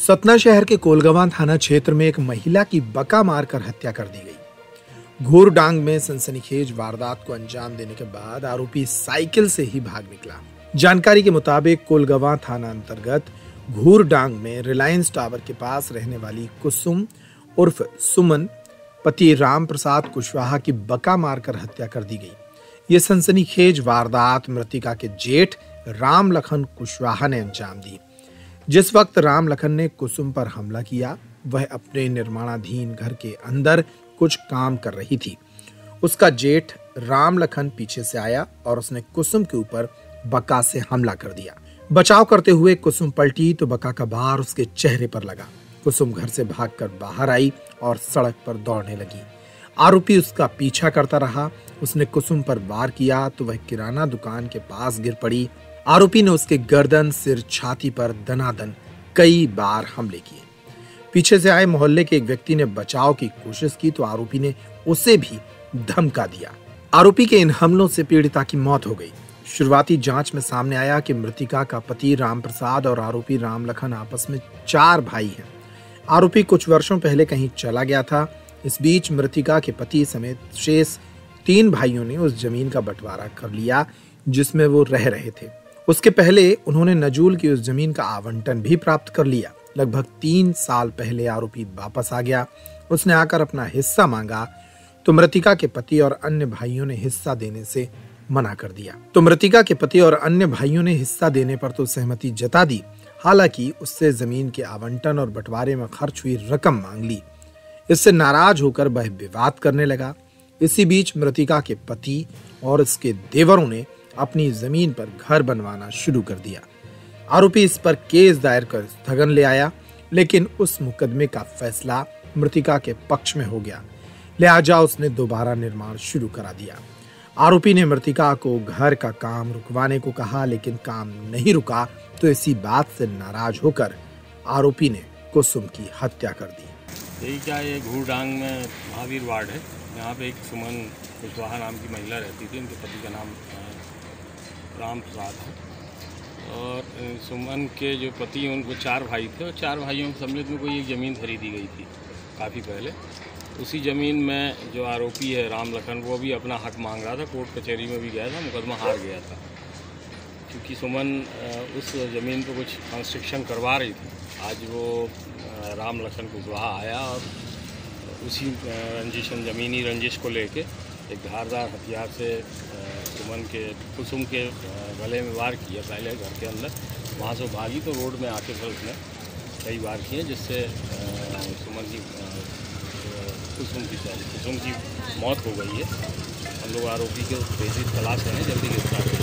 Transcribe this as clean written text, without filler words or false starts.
सतना शहर के कोलगवा थाना क्षेत्र में एक महिला की बका मारकर हत्या कर दी गई। घूर डांग में सनसनीखेज वारदात को अंजाम देने के बाद आरोपी साइकिल से ही भाग निकला। जानकारी के मुताबिक कोलगवा थाना अंतर्गत घूर डांग में रिलायंस टावर के पास रहने वाली कुसुम उर्फ सुमन पति रामप्रसाद कुशवाहा की बका मारकर हत्या कर दी गई। ये सनसनीखेज वारदात मृतिका के जेठ रामलखन कुशवाहा ने अंजाम दी। जिस वक्त रामलखन ने कुसुम पर हमला किया, वह अपने निर्माणाधीन घर के अंदर कुछ काम कर रही थी। उसका जेठ रामलखन पीछे से आया और उसने कुसुम के ऊपर बका से हमला कर दिया। बचाव करते हुए कुसुम पलटी तो बका का बार उसके चेहरे पर लगा। कुसुम घर से भागकर बाहर आई और सड़क पर दौड़ने लगी। आरोपी उसका पीछा करता रहा। उसने कुसुम पर वार किया तो वह किराना दुकान के पास गिर पड़ी। आरोपी ने उसके गर्दन, सिर, छाती पर दनादन कई बार हमले किए। पीछे से आए मोहल्ले के एक व्यक्ति ने बचाव की कोशिश की तो आरोपी ने उसे भी धमका दिया। आरोपी के इन हमलों से पीड़िता की मौत हो गई। शुरुआती जांच में सामने आया कि मृतिका का पति रामप्रसाद और आरोपी रामलखन आपस में 4 भाई हैं। आरोपी कुछ वर्षों पहले कहीं चला गया था। इस बीच मृतिका के पति समेत शेष 3 भाइयों ने उस जमीन का बंटवारा कर लिया जिसमें वो रह रहे थे। उसके पहले उन्होंने नजूल की उस जमीन का आवंटन भी प्राप्त कर लिया। लगभग 3 साल पहले आरोपी वापस आ गया। उसने आकर अपना हिस्सा मांगा तो मृतिका के पति और अन्य भाइयों ने हिस्सा देने से मना कर दिया। तो मृतिका के पति और अन्य भाइयों ने हिस्सा देने पर तो सहमति जता दी, हालांकि उससे जमीन के आवंटन और बंटवारे में खर्च हुई रकम मांग ली। इससे नाराज होकर वह विवाद करने लगा। इसी बीच मृतिका के पति और उसके देवरों ने अपनी जमीन पर घर बनवाना शुरू कर दिया। आरोपी इस पर केस दायर कर स्थगन ले आया, लेकिन उस मुकदमे का फैसला मृतिका के पक्ष में हो गया, लिहाजा उसने दोबारा निर्माण शुरू करा दिया। आरोपी ने मृतिका को घर का काम रुकवाने को कहा, लेकिन काम नहीं रुका तो इसी बात से नाराज होकर आरोपी ने कुसुम की हत्या कर दी। यही क्या ये घूर डांग में महावीर वार्ड है, यहाँ पे एक सुमन कुशवाहा नाम की महिला रहती थी। इनके पति का नाम राम प्रसाद है और सुमन के जो पति हैं उनको 4 भाई थे और 4 भाइयों के सम्मिलित में कोई एक ज़मीन खरीदी गई थी काफ़ी पहले। उसी ज़मीन में जो आरोपी है रामलखन, वो भी अपना हक मांग रहा था। कोर्ट कचहरी में भी गया था, मुकदमा हार गया था क्योंकि सुमन उस ज़मीन पर कुछ कंस्ट्रक्शन करवा रही थी। आज वो रामलखन कुशवाहा आया और उसी रंजिशन, ज़मीनी रंजिश को लेके एक धारदार हथियार से सुमन के, कुसुम के गले में वार किया। पहले घर के अंदर, वहाँ से भागी तो रोड में आके फिर उसने कई वार किए जिससे कुसुम की मौत हो गई है। हम लोग आरोपी के तेजी तलाश करें, जल्दी गिरफ्तार करें।